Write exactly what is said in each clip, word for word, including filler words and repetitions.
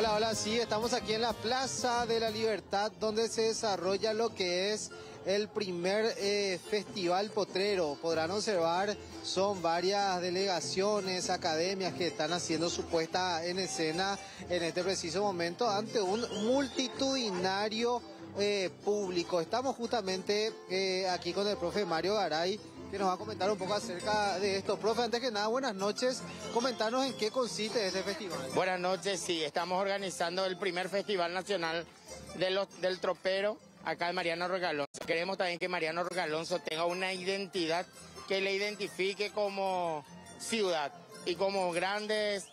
Hola, hola, sí, estamos aquí en la Plaza de la Libertad, donde se desarrolla lo que es el primer eh, festival potrero. Podrán observar, son varias delegaciones, academias que están haciendo su puesta en escena en este preciso momento ante un multitudinario eh, público. Estamos justamente eh, aquí con el profe Mario Garay, que nos va a comentar un poco acerca de esto. Profe, antes que nada, buenas noches. Comentarnos en qué consiste este festival. Buenas noches, sí, estamos organizando el primer Festival Nacional de los, del Tropero, acá de Mariano Roque Alonso. Queremos también que Mariano Roque Alonso tenga una identidad que le identifique como ciudad y como grandes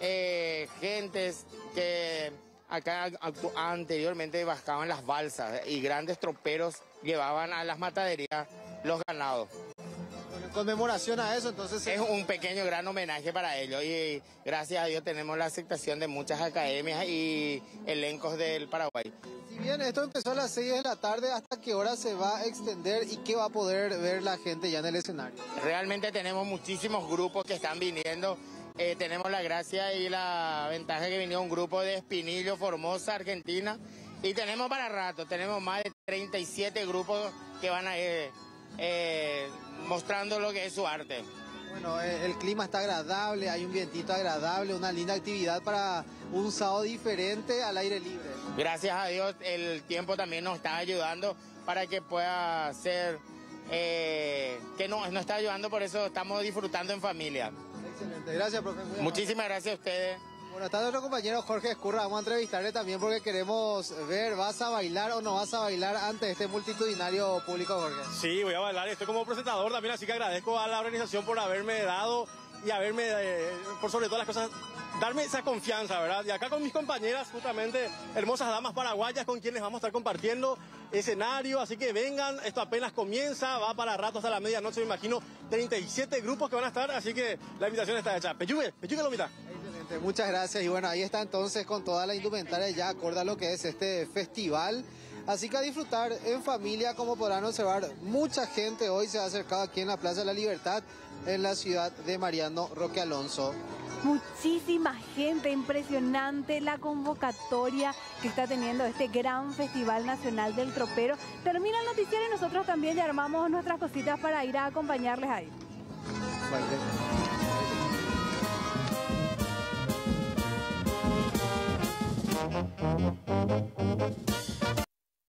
eh, gentes que acá anteriormente bajaban las balsas y grandes troperos llevaban a las mataderías los ganados. Conmemoración a eso, entonces es un pequeño gran homenaje para ellos, y gracias a Dios tenemos la aceptación de muchas academias y elencos del Paraguay. Si bien esto empezó a las seis de la tarde, ¿hasta qué hora se va a extender y qué va a poder ver la gente ya en el escenario? Realmente tenemos muchísimos grupos que están viniendo. Eh, tenemos la gracia y la ventaja que vino un grupo de Espinillo, Formosa, Argentina, y tenemos para rato, tenemos más de treinta y siete grupos que van a eh, eh, mostrando lo que es su arte. Bueno, el clima está agradable, hay un vientito agradable, una linda actividad para un sábado diferente al aire libre. Gracias a Dios el tiempo también nos está ayudando para que pueda ser, eh, que nos, nos está ayudando, por eso estamos disfrutando en familia. Excelente, gracias, profe. Muchísimas gracias a ustedes. Bueno, está nuestro compañero Jorge Escurra, vamos a entrevistarle también porque queremos ver, ¿vas a bailar o no vas a bailar ante este multitudinario público, Jorge? Sí, voy a bailar, estoy como presentador también, así que agradezco a la organización por haberme dado y haberme, eh, por sobre todas las cosas, darme esa confianza, ¿verdad? Y acá con mis compañeras, justamente, hermosas damas paraguayas con quienes vamos a estar compartiendo escenario, así que vengan, esto apenas comienza, va para rato hasta la medianoche, me imagino, treinta y siete grupos que van a estar, así que la invitación está hecha. Peyugue, peyugue lo mitad. Muchas gracias, y bueno, ahí está entonces con toda la indumentaria ya acorde a lo que es este festival, así que a disfrutar en familia. Como podrán observar, mucha gente hoy se ha acercado aquí en la Plaza de la Libertad, en la ciudad de Mariano Roque Alonso. Muchísima gente, impresionante la convocatoria que está teniendo este gran Festival Nacional del Tropero. Termina el noticiero y nosotros también ya armamos nuestras cositas para ir a acompañarles ahí. Vale. Thank you.